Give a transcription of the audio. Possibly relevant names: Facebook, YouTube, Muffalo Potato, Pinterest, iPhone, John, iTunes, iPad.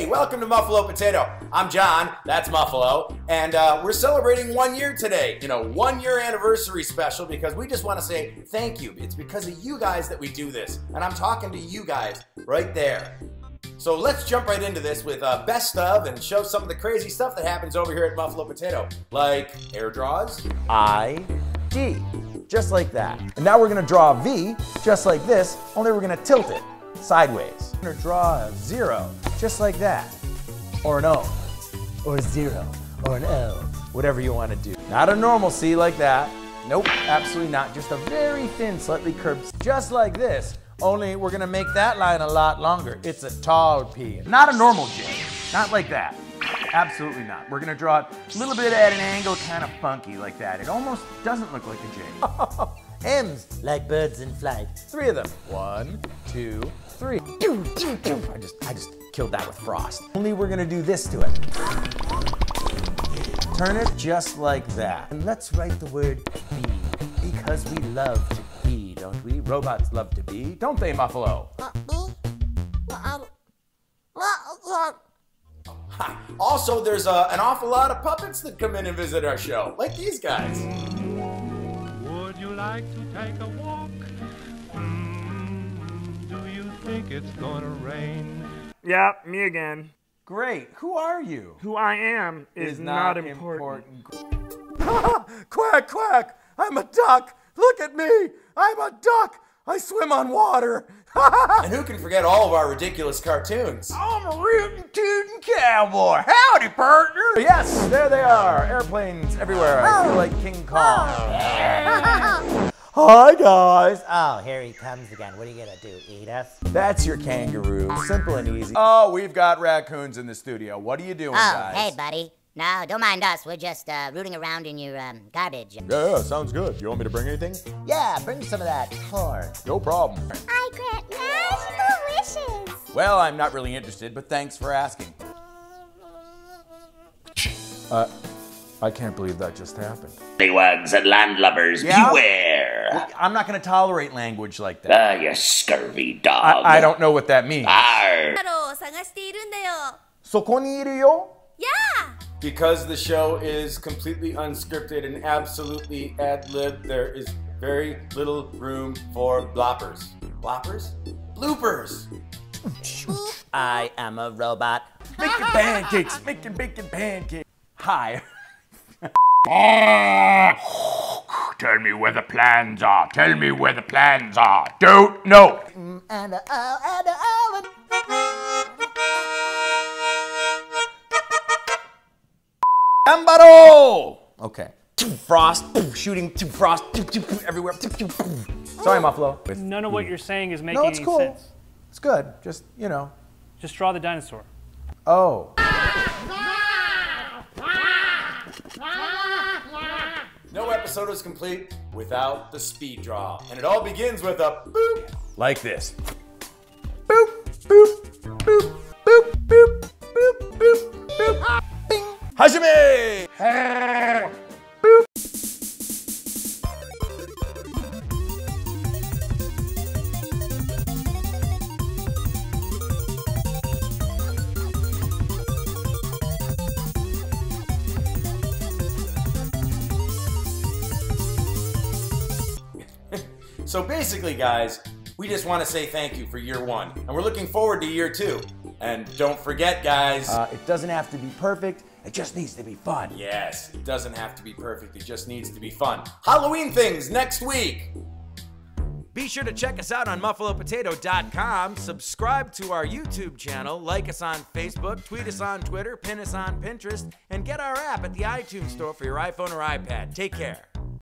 Hey, welcome to Muffalo Potato. I'm John, that's Muffalo, and we're celebrating 1 year today in a 1 year anniversary special because we just want to say thank you. It's because of you guys that we do this, and I'm talking to you guys right there. So let's jump right into this with best of and show some of the crazy stuff that happens over here at Muffalo Potato, like air draws. I, D, just like that. And now we're gonna draw a V, just like this, only we're gonna tilt it sideways. We're gonna draw a 0, just like that. Or an O, or a 0, or an L, whatever you wanna do. Not a normal C like that. Nope, absolutely not. Just a very thin, slightly curved, just like this, only we're gonna make that line a lot longer. It's a tall P, not a normal J, not like that. Absolutely not. We're gonna draw it a little bit at an angle, kind of funky like that. It almost doesn't look like a J. M's, like birds in flight. 3 of them. 1, 2, 3. I just killed that with frost. Only we're gonna do this to it. Turn it just like that. And let's write the word bee, because we love to bee, don't we? Robots love to bee, don't they, Muffalo? Also, there's an awful lot of puppets that come in and visit our show, like these guys. Would you like to take a walk? Do you think it's gonna rain? Yeah, me again. Great, who are you? Who I am is not important. Quack, quack, I'm a duck. Look at me, I'm a duck. I swim on water. And who can forget all of our ridiculous cartoons? I'm a rootin' tootin' cowboy. Howdy, partner. Yes, there they are. Airplanes everywhere. I feel like King Kong. Hi, guys. Oh, here he comes again. What are you gonna do, eat us? That's your kangaroo. Simple and easy. Oh, we've got raccoons in the studio. What are you doing, guys? Hey, buddy. No, don't mind us. We're just rooting around in your garbage. Yeah, sounds good. You want me to bring anything? Yeah, bring some of that corn. No problem. I grant magical wishes. Well, I'm not really interested, but thanks for asking. I can't believe that just happened. Ladybugs and landlubbers, beware. I'm not going to tolerate language like that. Ah, you scurvy dog. I don't know what that means. Arr. Yeah. Because the show is completely unscripted and absolutely ad-lib, there is very little room for bloppers. Bloppers? Bloopers! I am a robot. Making pancakes, making pancakes. Hi. Tell me where the plans are. Tell me where the plans are. Don't know. And a O, and a O, and Gambaro! Okay. Frost, shooting, frost, everywhere. Sorry, Muffalo. None of what you're saying is making any sense. No, it's cool. It's good. Just, you know. Just draw the dinosaur. Oh. No episode is complete without the speed draw. And it all begins with a boop. Like this. Boop, boop, boop, boop, boop, boop, boop, boop. Hajime! Boop. So basically, guys, we just want to say thank you for year 1, and we're looking forward to year 2. And don't forget, guys. It doesn't have to be perfect. It just needs to be fun. Yes, it doesn't have to be perfect. It just needs to be fun. Halloween things next week. Be sure to check us out on MuffaloPotato.com. Subscribe to our YouTube channel. Like us on Facebook. Tweet us on Twitter. Pin us on Pinterest. And get our app at the iTunes Store for your iPhone or iPad. Take care.